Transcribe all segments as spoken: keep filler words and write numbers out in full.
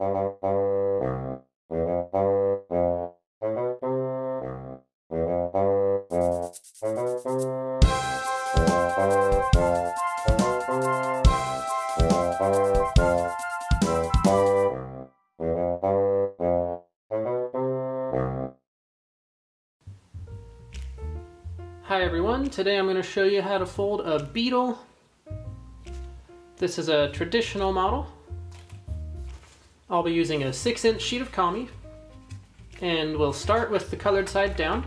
Hi everyone, today I'm going to show you how to fold a beetle. This is a traditional model. I'll be using a six inch sheet of Kami, and we'll start with the colored side down.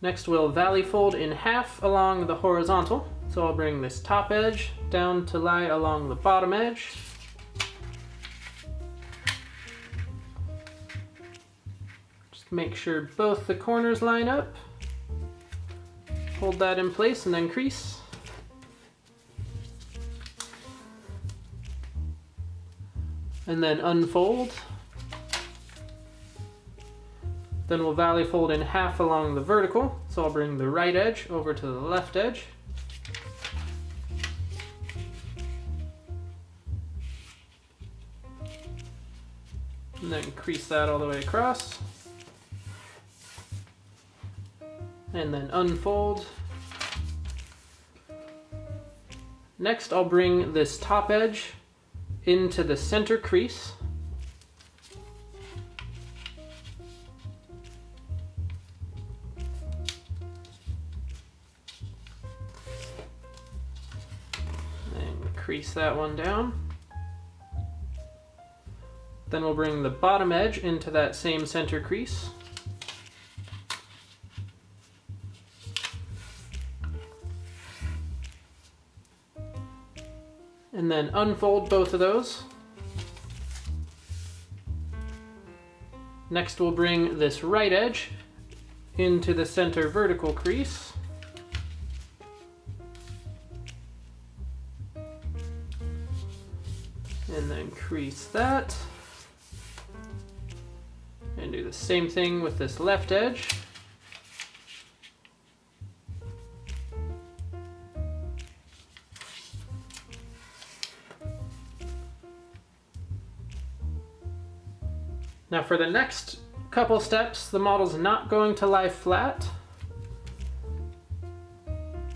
Next we'll valley fold in half along the horizontal. So I'll bring this top edge down to lie along the bottom edge. Just make sure both the corners line up. Hold that in place and then crease. And then unfold. Then we'll valley fold in half along the vertical. So I'll bring the right edge over to the left edge. And then crease that all the way across. And then unfold. Next, I'll bring this top edge into the center crease. And crease that one down. Then we'll bring the bottom edge into that same center crease. And then unfold both of those. Next we'll bring this right edge into the center vertical crease. And then crease that. And do the same thing with this left edge. Now for the next couple steps, the model's not going to lie flat.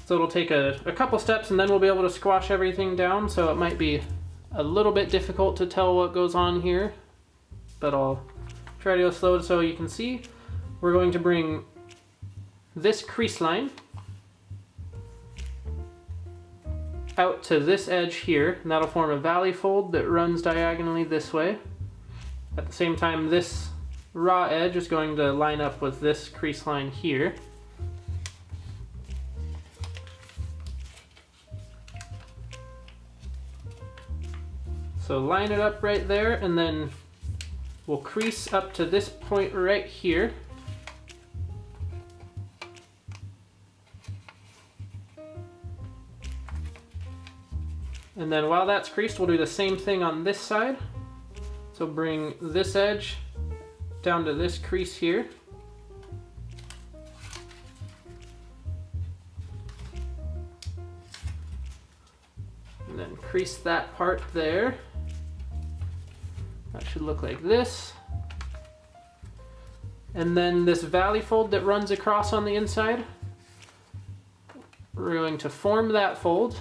So it'll take a, a couple steps and then we'll be able to squash everything down. So it might be a little bit difficult to tell what goes on here, but I'll try to go slow so you can see. We're going to bring this crease line out to this edge here, and that'll form a valley fold that runs diagonally this way. At the same time, this raw edge is going to line up with this crease line here. So line it up right there, and then we'll crease up to this point right here. And then while that's creased, we'll do the same thing on this side. So bring this edge down to this crease here. And then crease that part there. That should look like this. And then this valley fold that runs across on the inside, we're going to form that fold.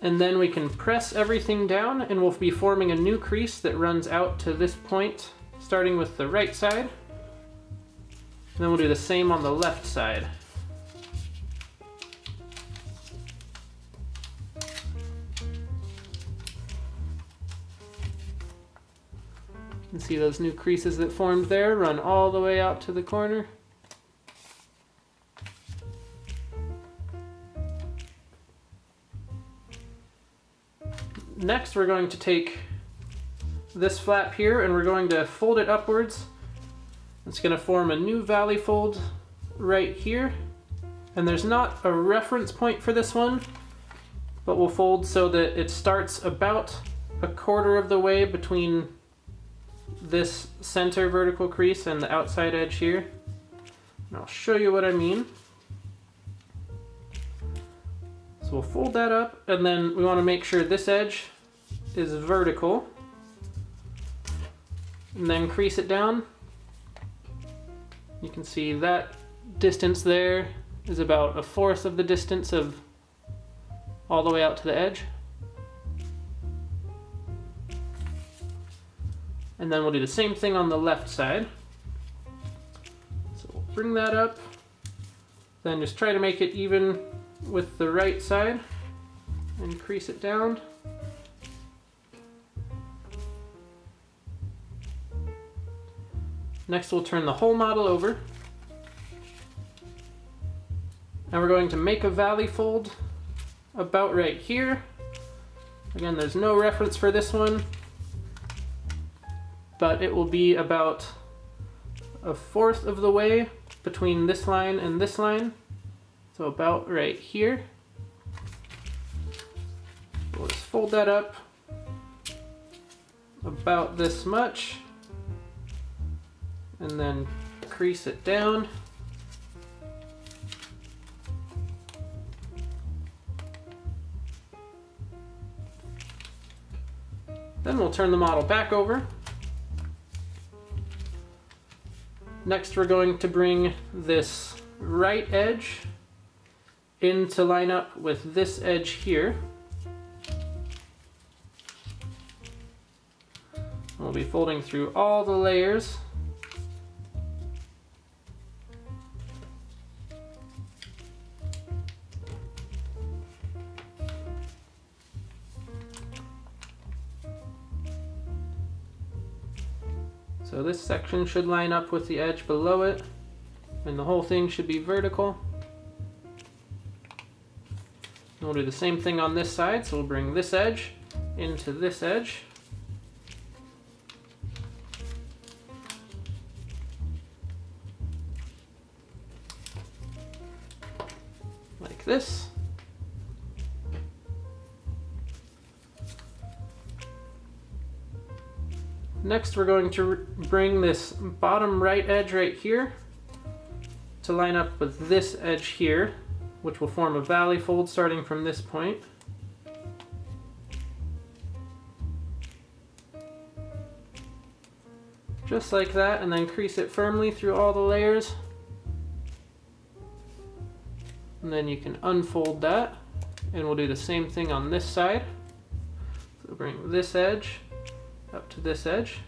And then we can press everything down and we'll be forming a new crease that runs out to this point, starting with the right side. And then we'll do the same on the left side. You can see those new creases that formed there run all the way out to the corner. Next, we're going to take this flap here and we're going to fold it upwards. It's going to form a new valley fold right here. And there's not a reference point for this one, but we'll fold so that it starts about a quarter of the way between this center vertical crease and the outside edge here. And I'll show you what I mean. So we'll fold that up, and then we want to make sure this edge is vertical, and then crease it down. You can see that distance there is about a fourth of the distance of all the way out to the edge. And then we'll do the same thing on the left side. So we'll bring that up, then just try to make it even with the right side and crease it down. Next we'll turn the whole model over. Now we're going to make a valley fold about right here. Again, there's no reference for this one, but it will be about a fourth of the way between this line and this line. So about right here. We'll just fold that up about this much, and then crease it down. Then we'll turn the model back over. Next we're going to bring this right edge in to line up with this edge here. We'll be folding through all the layers. So this section should line up with the edge below it, and the whole thing should be vertical. And we'll do the same thing on this side, so we'll bring this edge into this edge. Like this. Next we're going to bring this bottom right edge right here to line up with this edge here, which will form a valley fold starting from this point. Just like that, and then crease it firmly through all the layers. And then you can unfold that, and we'll do the same thing on this side. So bring this edge up to this edge.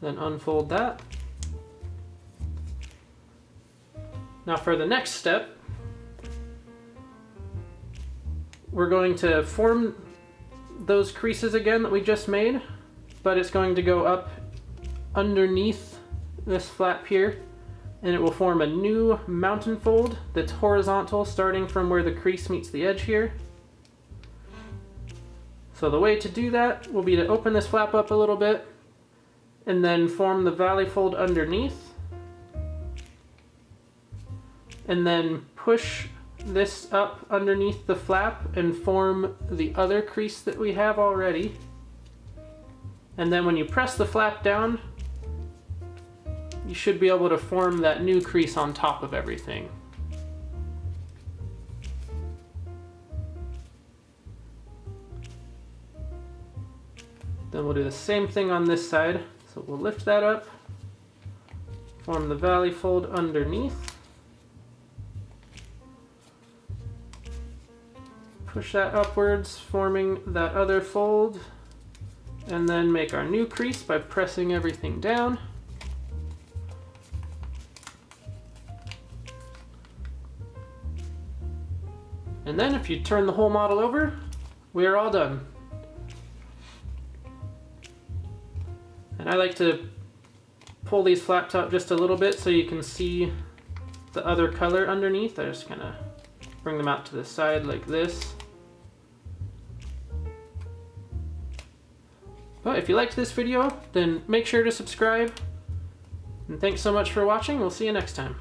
Then unfold that. Now for the next step, we're going to form those creases again that we just made, but it's going to go up underneath this flap here, and it will form a new mountain fold that's horizontal starting from where the crease meets the edge here. So the way to do that will be to open this flap up a little bit and then form the valley fold underneath, and then push this up underneath the flap and form the other crease that we have already. And then when you press the flap down, you should be able to form that new crease on top of everything. Then we'll do the same thing on this side. So we'll lift that up, form the valley fold underneath, push that upwards, forming that other fold, and then make our new crease by pressing everything down. And then if you turn the whole model over, we are all done. And I like to pull these flaps out just a little bit so you can see the other color underneath. I just kind of bring them out to the side like this. But if you liked this video, then make sure to subscribe. And thanks so much for watching. We'll see you next time.